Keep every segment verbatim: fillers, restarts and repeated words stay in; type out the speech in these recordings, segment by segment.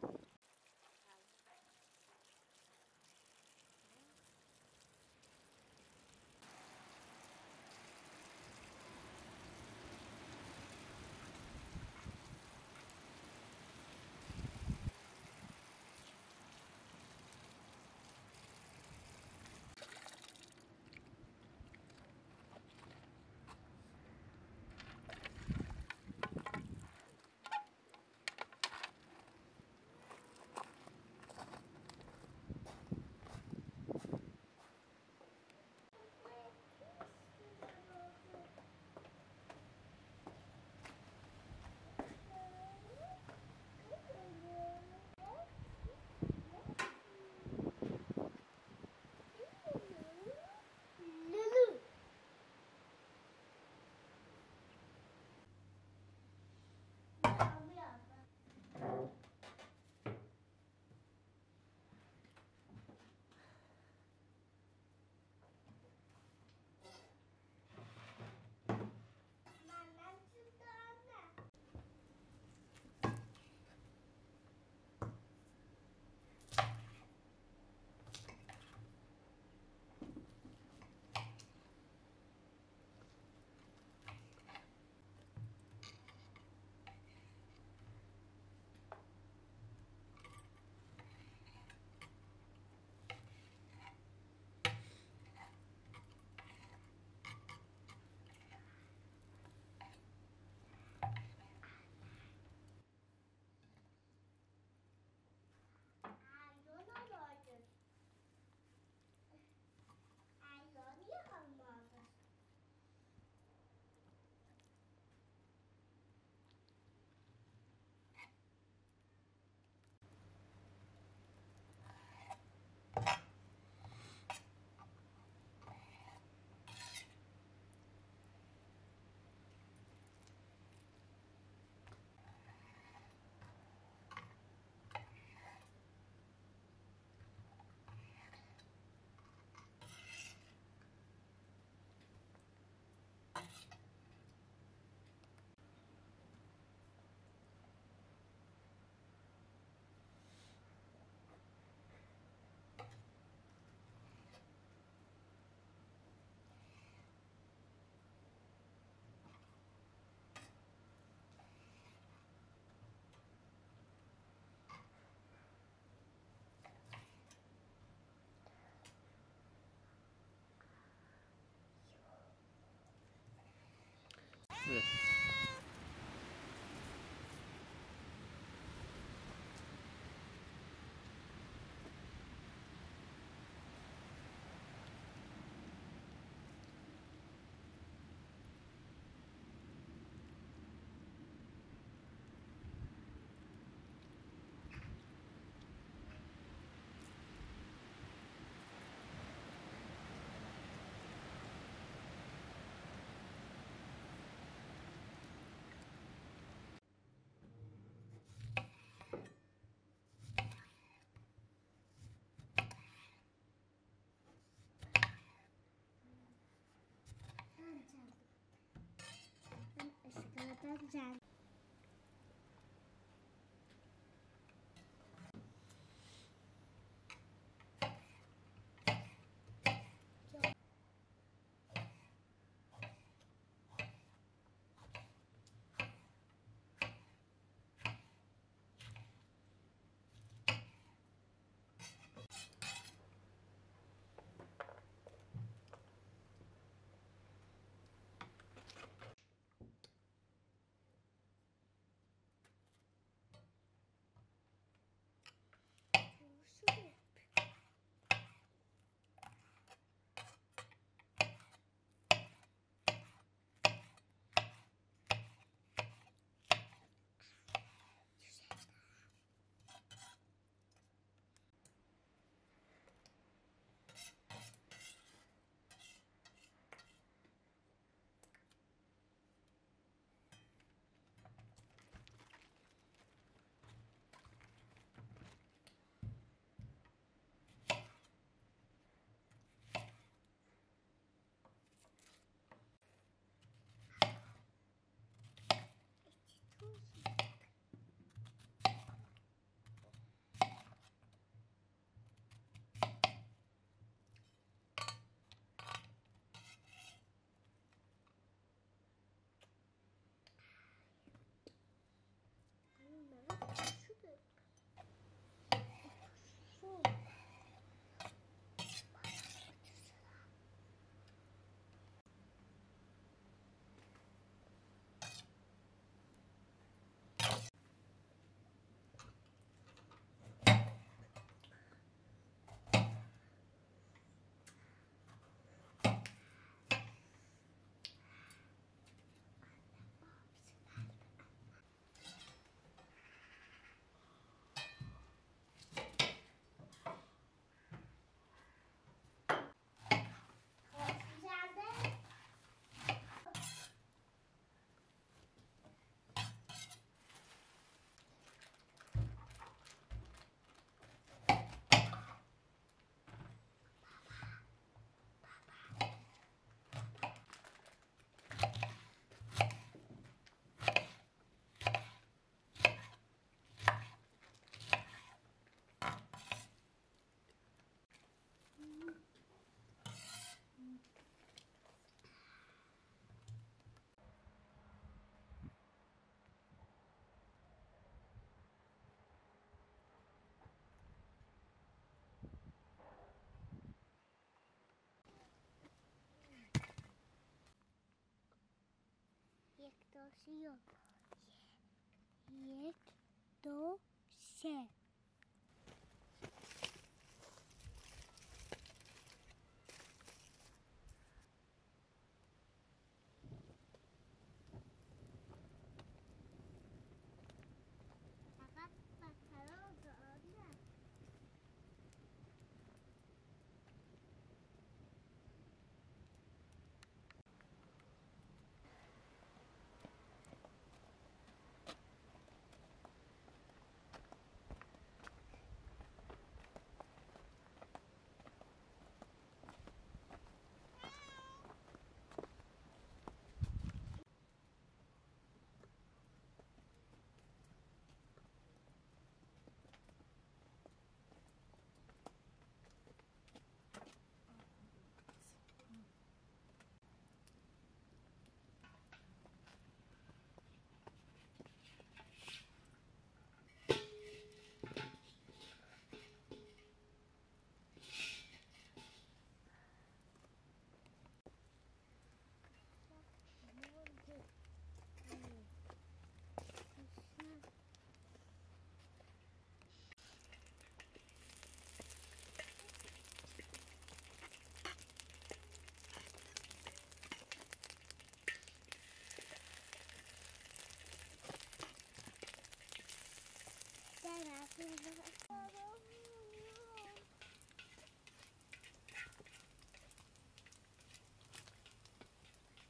네. Güzel. się. Jak to się.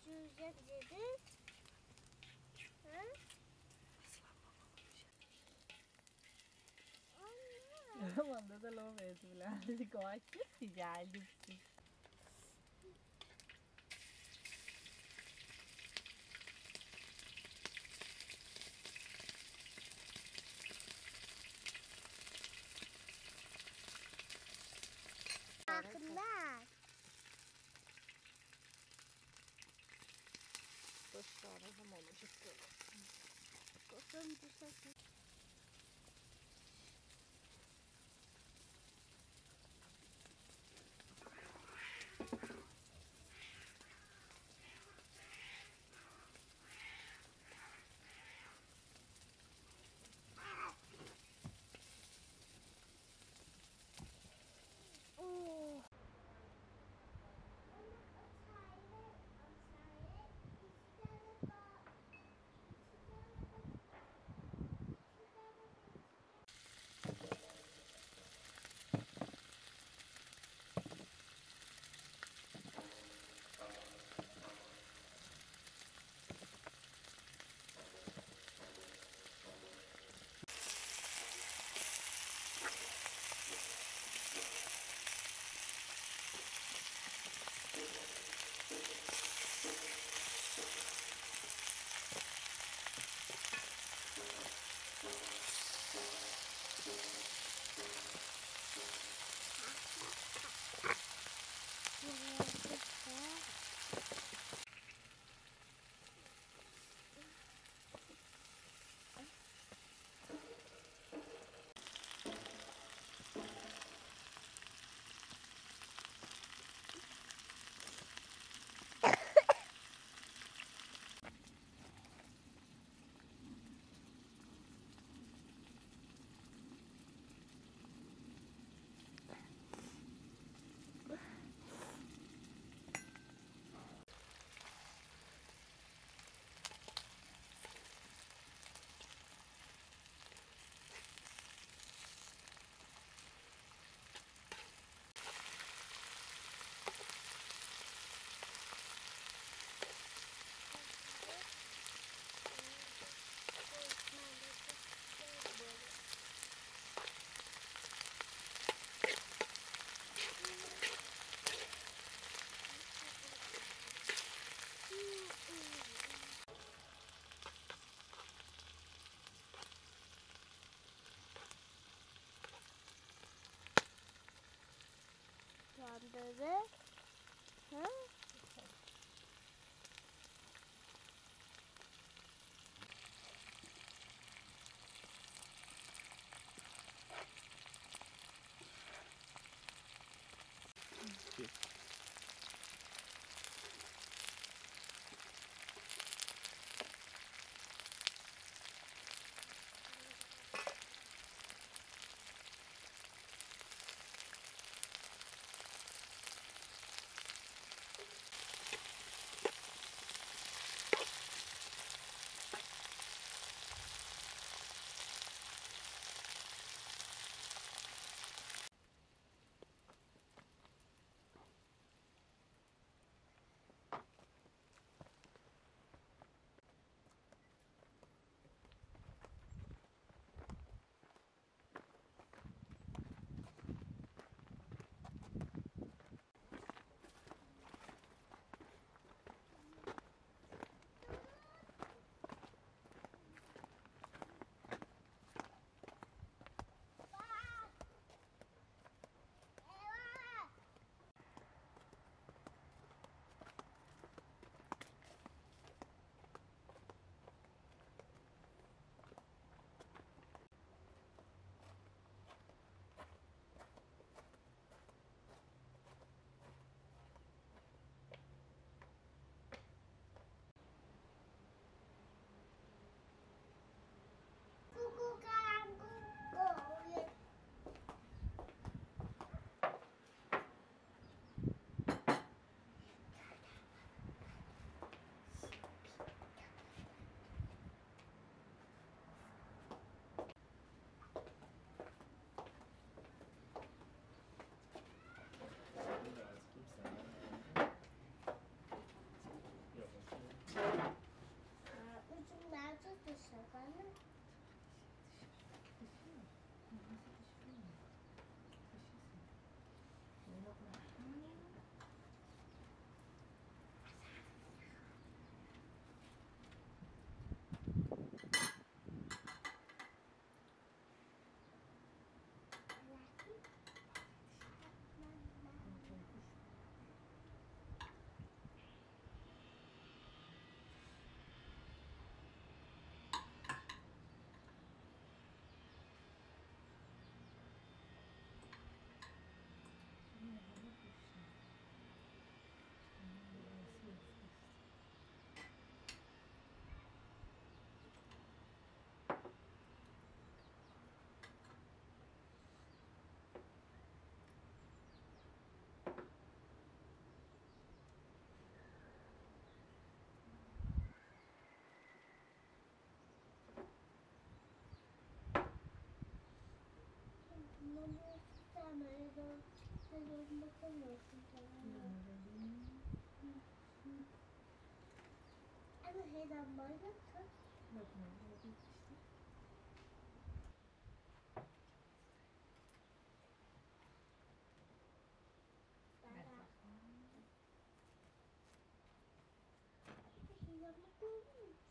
Józef dedi? Onda da lov ettiler. Dedi kaç güzel gitti. Bakınlar. Dostlarım hem olacak böyle. Dostlarım dostlarım. I